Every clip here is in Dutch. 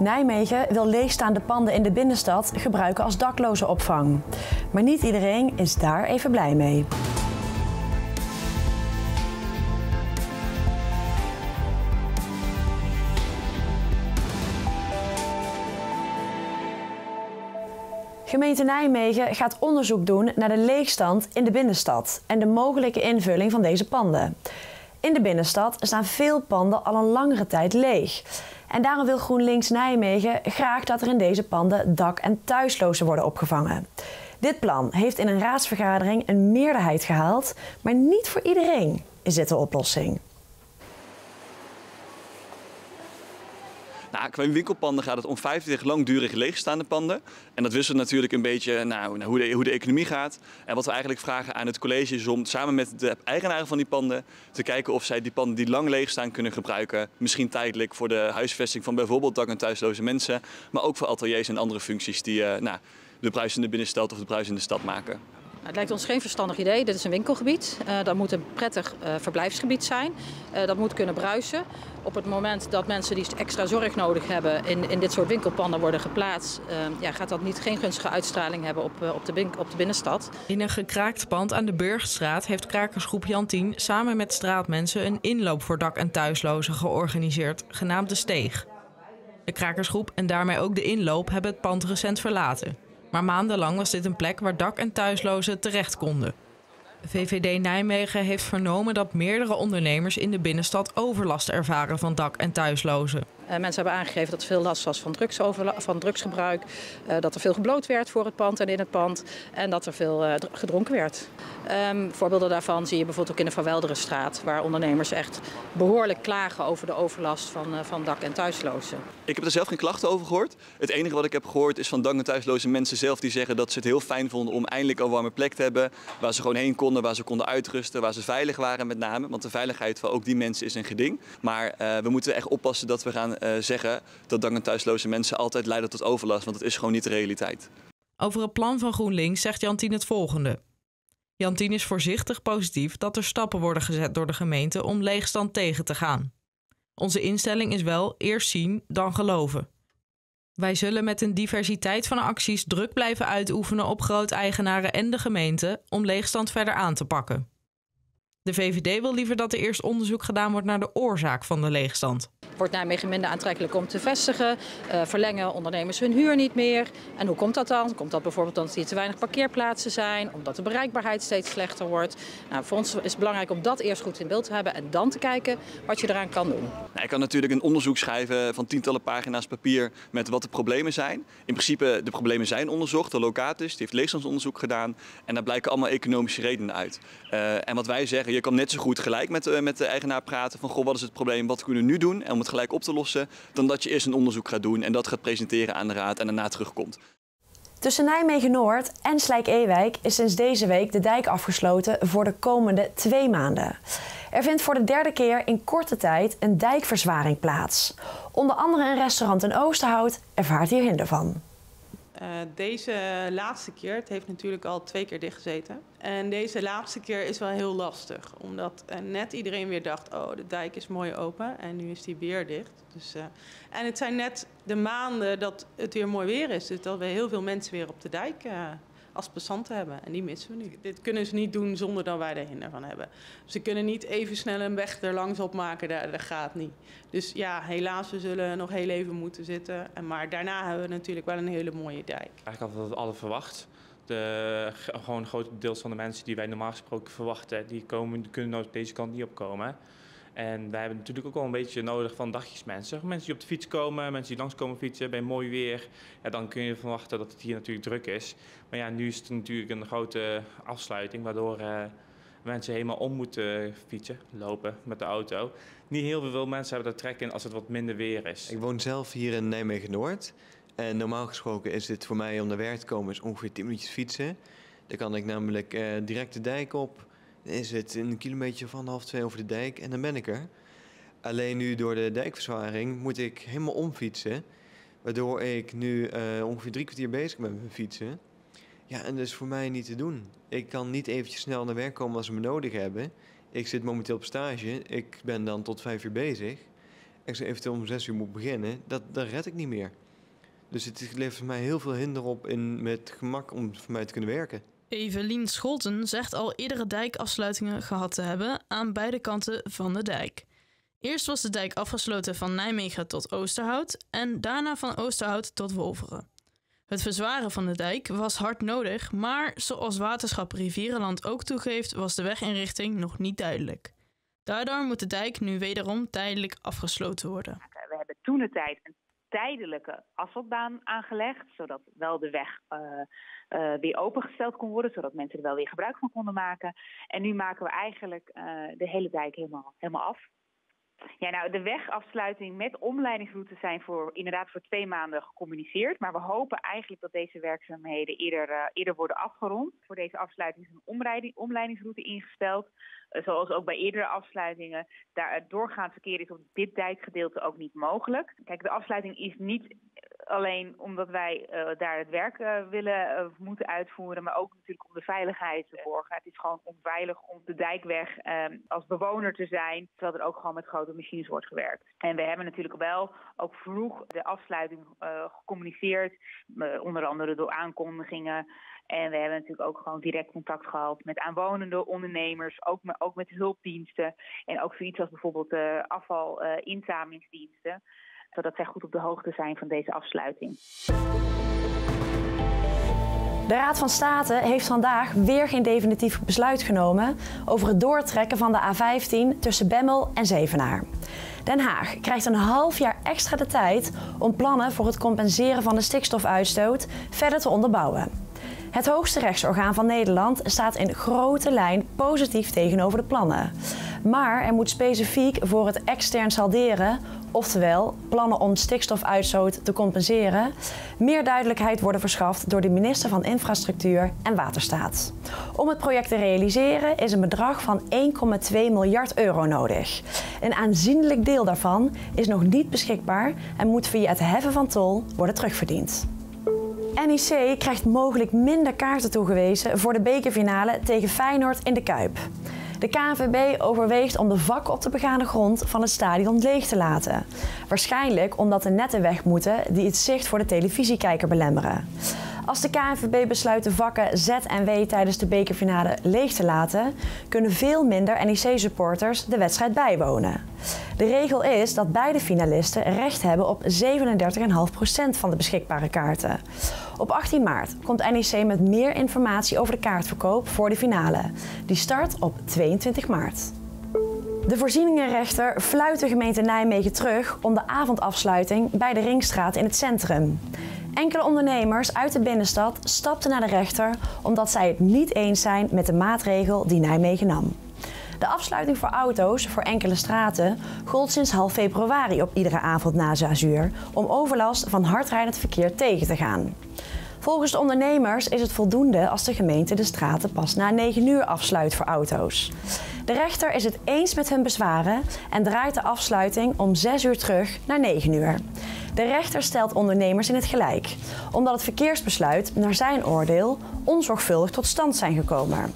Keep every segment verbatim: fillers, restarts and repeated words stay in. Nijmegen wil leegstaande panden in de binnenstad gebruiken als daklozenopvang. Maar niet iedereen is daar even blij mee. Gemeente Nijmegen gaat onderzoek doen naar de leegstand in de binnenstad en de mogelijke invulling van deze panden. In de binnenstad staan veel panden al een langere tijd leeg. En daarom wil GroenLinks Nijmegen graag dat er in deze panden dak- en thuislozen worden opgevangen. Dit plan heeft in een raadsvergadering een meerderheid gehaald, maar niet voor iedereen is dit de oplossing. Nou, qua winkelpanden gaat het om vijfendertig langdurig leegstaande panden. En dat wisselt natuurlijk een beetje nou, hoe, de, hoe de economie gaat. En wat we eigenlijk vragen aan het college is om samen met de eigenaren van die panden te kijken of zij die panden die lang leegstaan kunnen gebruiken. Misschien tijdelijk voor de huisvesting van bijvoorbeeld dak- en thuisloze mensen. Maar ook voor ateliers en andere functies die uh, nou, de bruisende binnenstad of de bruisende stad maken. Het lijkt ons geen verstandig idee. Dit is een winkelgebied. Uh, dat moet een prettig uh, verblijfsgebied zijn. Uh, dat moet kunnen bruisen. Op het moment dat mensen die extra zorg nodig hebben in, in dit soort winkelpanden worden geplaatst, uh, ja, gaat dat niet, geen gunstige uitstraling hebben op, uh, op, de bin, op de binnenstad. In een gekraakt pand aan de Burgstraat heeft krakersgroep Jantien samen met straatmensen een inloop voor dak- en thuislozen georganiseerd, genaamd De Steeg. De krakersgroep en daarmee ook de inloop hebben het pand recent verlaten. Maar maandenlang was dit een plek waar dak- en thuislozen terecht konden. V V D Nijmegen heeft vernomen dat meerdere ondernemers in de binnenstad overlast ervaren van dak- en thuislozen. Mensen hebben aangegeven dat er veel last was van, van drugsgebruik, dat er veel gebloot werd voor het pand en in het pand en dat er veel gedronken werd. Um, voorbeelden daarvan zie je bijvoorbeeld ook in de Van Welderenstraat, waar ondernemers echt behoorlijk klagen over de overlast van, uh, van dak- en thuislozen. Ik heb er zelf geen klachten over gehoord. Het enige wat ik heb gehoord is van dak- en thuisloze mensen zelf die zeggen dat ze het heel fijn vonden om eindelijk een warme plek te hebben, waar ze gewoon heen konden, waar ze konden uitrusten, waar ze veilig waren met name, want de veiligheid van ook die mensen is een geding. Maar uh, we moeten echt oppassen dat we gaan Uh, zeggen dat dak- en thuisloze mensen altijd leiden tot overlast, want dat is gewoon niet de realiteit. Over het plan van GroenLinks zegt Jantien het volgende. Jantien is voorzichtig positief dat er stappen worden gezet door de gemeente om leegstand tegen te gaan. Onze instelling is wel eerst zien, dan geloven. Wij zullen met een diversiteit van acties druk blijven uitoefenen op grooteigenaren en de gemeente om leegstand verder aan te pakken. De V V D wil liever dat er eerst onderzoek gedaan wordt naar de oorzaak van de leegstand. Wordt Nijmegen minder aantrekkelijk om te vestigen? Uh, verlengen ondernemers hun huur niet meer? En hoe komt dat dan? Komt dat bijvoorbeeld omdat hier te weinig parkeerplaatsen zijn? Omdat de bereikbaarheid steeds slechter wordt? Nou, voor ons is het belangrijk om dat eerst goed in beeld te hebben en dan te kijken wat je eraan kan doen. Nou, ik kan natuurlijk een onderzoek schrijven van tientallen pagina's papier met wat de problemen zijn. In principe, de problemen zijn onderzocht. De Locatus die heeft leegstandsonderzoek gedaan en daar blijken allemaal economische redenen uit. Uh, en wat wij zeggen, je kan net zo goed gelijk met, uh, met de eigenaar praten van goh, wat is het probleem, wat kunnen we nu doen? En om het gelijk op te lossen, dan dat je eerst een onderzoek gaat doen en dat gaat presenteren aan de raad en daarna terugkomt. Tussen Nijmegen-Noord en Slijk-Ewijk is sinds deze week de dijk afgesloten voor de komende twee maanden. Er vindt voor de derde keer in korte tijd een dijkverzwaring plaats. Onder andere een restaurant in Oosterhout ervaart hier hinder van. Uh, deze laatste keer, het heeft natuurlijk al twee keer dichtgezeten. En deze laatste keer is wel heel lastig. Omdat uh, net iedereen weer dacht, oh de dijk is mooi open en nu is die weer dicht. Dus, uh, en het zijn net de maanden dat het weer mooi weer is. Dus dat we heel veel mensen weer op de dijk uh, als passanten hebben. En die missen we nu. Dit kunnen ze niet doen zonder dat wij er hinder van hebben. Ze kunnen niet even snel een weg er langs opmaken, dat, dat gaat niet. Dus ja, helaas, we zullen nog heel even moeten zitten. Maar daarna hebben we natuurlijk wel een hele mooie dijk. Eigenlijk hadden we dat al verwacht. De, gewoon een groot deel van de mensen die wij normaal gesproken verwachten, die komen, kunnen deze kant niet opkomen. En wij hebben natuurlijk ook wel een beetje nodig van dagjesmensen. Mensen die op de fiets komen, mensen die langskomen fietsen bij mooi weer. Ja, dan kun je verwachten dat het hier natuurlijk druk is. Maar ja, nu is het natuurlijk een grote afsluiting, waardoor uh, mensen helemaal om moeten fietsen, lopen met de auto. Niet heel veel mensen hebben daar trek in als het wat minder weer is. Ik woon zelf hier in Nijmegen-Noord. En normaal gesproken is dit voor mij om naar werk te komen is ongeveer tien minuutjes fietsen. Dan kan ik namelijk uh, direct de dijk op. Dan is het een kilometer of anderhalf, twee over de dijk en dan ben ik er. Alleen nu door de dijkverzwaring moet ik helemaal omfietsen. Waardoor ik nu uh, ongeveer drie kwartier bezig ben met mijn fietsen. Ja, en dat is voor mij niet te doen. Ik kan niet eventjes snel naar werk komen als ze me nodig hebben. Ik zit momenteel op stage. Ik ben dan tot vijf uur bezig. ik zo eventueel om zes uur moet beginnen, dat, dat red ik niet meer. Dus het levert mij heel veel hinder op in, met gemak om voor mij te kunnen werken. Evelien Scholten zegt al eerdere dijkafsluitingen gehad te hebben aan beide kanten van de dijk. Eerst was de dijk afgesloten van Nijmegen tot Oosterhout en daarna van Oosterhout tot Wolveren. Het verzwaren van de dijk was hard nodig, maar zoals Waterschap Rivierenland ook toegeeft, was de weginrichting nog niet duidelijk. Daardoor moet de dijk nu wederom tijdelijk afgesloten worden. We hebben toentertijd een tijdelijke asfaltbaan aangelegd, zodat wel de weg uh, uh, weer opengesteld kon worden, zodat mensen er wel weer gebruik van konden maken. En nu maken we eigenlijk uh, de hele dijk helemaal, helemaal af. Ja, nou, de wegafsluiting met omleidingsroutes zijn voor, inderdaad voor twee maanden gecommuniceerd. Maar we hopen eigenlijk dat deze werkzaamheden eerder, uh, eerder worden afgerond. Voor deze afsluiting is een omleiding, omleidingsroute ingesteld. Uh, zoals ook bij eerdere afsluitingen. Daar, het doorgaand verkeer is op dit dijkgedeelte ook niet mogelijk. Kijk, de afsluiting is niet alleen omdat wij uh, daar het werk uh, willen uh, moeten uitvoeren, maar ook natuurlijk om de veiligheid te borgen. Het is gewoon onveilig om de dijkweg uh, als bewoner te zijn, terwijl er ook gewoon met grote machines wordt gewerkt. En we hebben natuurlijk wel ook vroeg de afsluiting uh, gecommuniceerd, uh, onder andere door aankondigingen. En we hebben natuurlijk ook gewoon direct contact gehad met aanwonenden, ondernemers, ook, maar ook met hulpdiensten en ook zoiets als bijvoorbeeld uh, afvalinzamelingsdiensten. Uh, zodat zij goed op de hoogte zijn van deze afsluiting. De Raad van State heeft vandaag weer geen definitief besluit genomen over het doortrekken van de A vijftien tussen Bemmel en Zevenaar. Den Haag krijgt een half jaar extra de tijd om plannen voor het compenseren van de stikstofuitstoot verder te onderbouwen. Het hoogste rechtsorgaan van Nederland staat in grote lijn positief tegenover de plannen. Maar er moet specifiek voor het extern salderen, oftewel plannen om stikstofuitstoot te compenseren, meer duidelijkheid worden verschaft door de minister van Infrastructuur en Waterstaat. Om het project te realiseren is een bedrag van één komma twee miljard euro nodig. Een aanzienlijk deel daarvan is nog niet beschikbaar en moet via het heffen van tol worden terugverdiend. N E C krijgt mogelijk minder kaarten toegewezen voor de bekerfinale tegen Feyenoord in de Kuip. De K N V B overweegt om de vakken op de begane grond van het stadion leeg te laten. Waarschijnlijk omdat de netten weg moeten die het zicht voor de televisiekijker belemmeren. Als de K N V B besluit de vakken Z en W tijdens de bekerfinale leeg te laten, kunnen veel minder N E C-supporters de wedstrijd bijwonen. De regel is dat beide finalisten recht hebben op zevenendertig komma vijf procent van de beschikbare kaarten. Op achttien maart komt N E C met meer informatie over de kaartverkoop voor de finale. Die start op tweeëntwintig maart. De voorzieningenrechter fluit de gemeente Nijmegen terug om de avondafsluiting bij de Ringstraat in het centrum. Enkele ondernemers uit de binnenstad stapten naar de rechter omdat zij het niet eens zijn met de maatregel die Nijmegen nam. De afsluiting voor auto's voor enkele straten gold sinds half februari op iedere avond na zes uur om overlast van hardrijdend verkeer tegen te gaan. Volgens de ondernemers is het voldoende als de gemeente de straten pas na negen uur afsluit voor auto's. De rechter is het eens met hun bezwaren en draait de afsluiting om zes uur terug naar negen uur. De rechter stelt ondernemers in het gelijk, omdat het verkeersbesluit naar zijn oordeel onzorgvuldig tot stand zijn gekomen.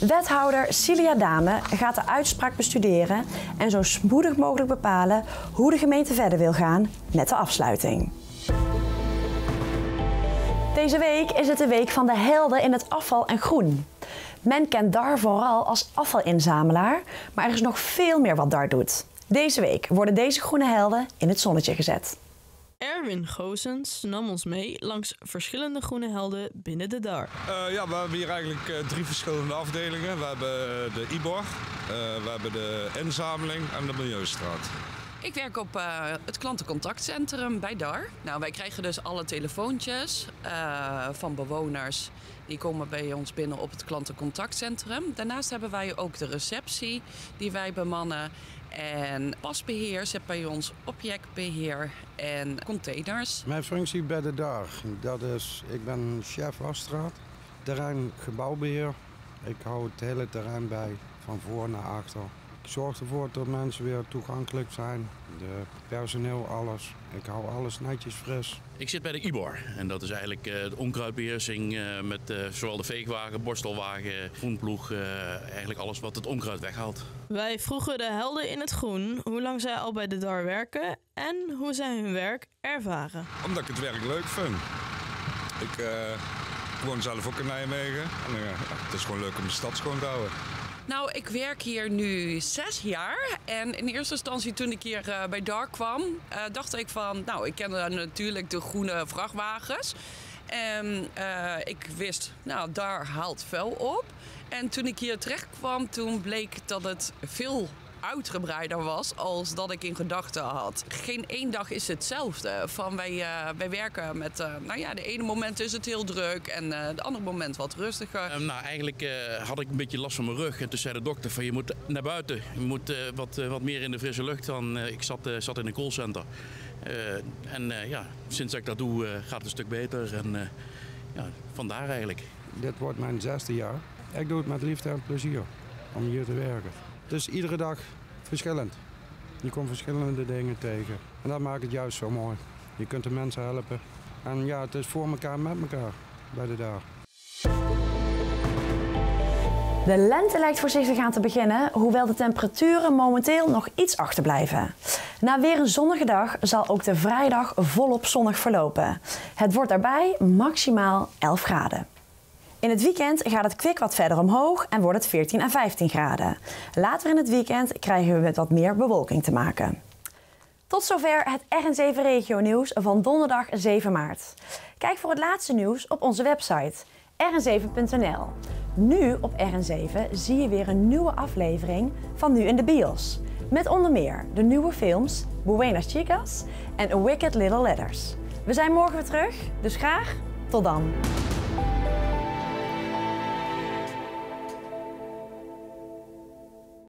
Wethouder Cilia Damen gaat de uitspraak bestuderen en zo spoedig mogelijk bepalen hoe de gemeente verder wil gaan met de afsluiting. Deze week is het de week van de helden in het afval en groen. Men kent D A R vooral als afvalinzamelaar, maar er is nog veel meer wat D A R doet. Deze week worden deze groene helden in het zonnetje gezet. Erwin Goossens nam ons mee langs verschillende groene helden binnen de D A R. Uh, ja, we hebben hier eigenlijk uh, drie verschillende afdelingen. We hebben de I B O R, uh, we hebben de inzameling en de Milieustraat. Ik werk op uh, het klantencontactcentrum bij D A R. Nou, wij krijgen dus alle telefoontjes uh, van bewoners. Die komen bij ons binnen op het klantencontactcentrum. Daarnaast hebben wij ook de receptie die wij bemannen. En pasbeheer zit bij ons, objectbeheer en containers. Mijn functie bij de D A R, dat is, ik ben chef afstraat, terrein gebouwbeheer. Ik hou het hele terrein bij, van voor naar achter. zorg ervoor dat mensen weer toegankelijk zijn. De personeel, alles. Ik hou alles netjes fris. Ik zit bij de I B O R en dat is eigenlijk de onkruidbeheersing met zowel de veegwagen, borstelwagen, groenploeg, eigenlijk alles wat het onkruid weghaalt. Wij vroegen de helden in het groen hoe lang zij al bij de D A R werken en hoe zij hun werk ervaren. Omdat ik het werk leuk vind. Ik uh, woon zelf ook in Nijmegen en uh, het is gewoon leuk om de stad schoon te houden. Nou, ik werk hier nu zes jaar en in eerste instantie toen ik hier uh, bij D A R kwam, uh, dacht ik van, nou, ik kende natuurlijk de groene vrachtwagens en uh, ik wist, nou, D A R haalt vuil op. En toen ik hier terecht kwam, toen bleek dat het veel uitgebreider was als dat ik in gedachten had. Geen één dag is hetzelfde. Van wij, uh, wij werken met, uh, nou ja, de ene moment is het heel druk en uh, de andere moment wat rustiger. Um, nou, eigenlijk uh, had ik een beetje last van mijn rug en toen zei de dokter van je moet naar buiten, je moet uh, wat, uh, wat meer in de frisse lucht dan. Uh, ik zat, uh, zat in een callcenter uh, en uh, ja, sinds dat ik dat doe uh, gaat het een stuk beter en uh, ja, vandaar eigenlijk. Dit wordt mijn zesde jaar. Ik doe het met liefde en plezier om hier te werken. Dus iedere dag verschillend. Je komt verschillende dingen tegen. En dat maakt het juist zo mooi. Je kunt de mensen helpen. En ja, het is voor elkaar met elkaar bij de D A R. De lente lijkt voorzichtig aan te beginnen, hoewel de temperaturen momenteel nog iets achterblijven. Na weer een zonnige dag zal ook de vrijdag volop zonnig verlopen. Het wordt daarbij maximaal elf graden. In het weekend gaat het kwik wat verder omhoog en wordt het veertien à vijftien graden. Later in het weekend krijgen we met wat meer bewolking te maken. Tot zover het R N zeven regio nieuws van donderdag zeven maart. Kijk voor het laatste nieuws op onze website r n zeven punt n l. Nu op R N zeven zie je weer een nieuwe aflevering van Nu in de Bios. Met onder meer de nieuwe films Buenas Chicas en Wicked Little Letters. We zijn morgen weer terug, dus graag tot dan.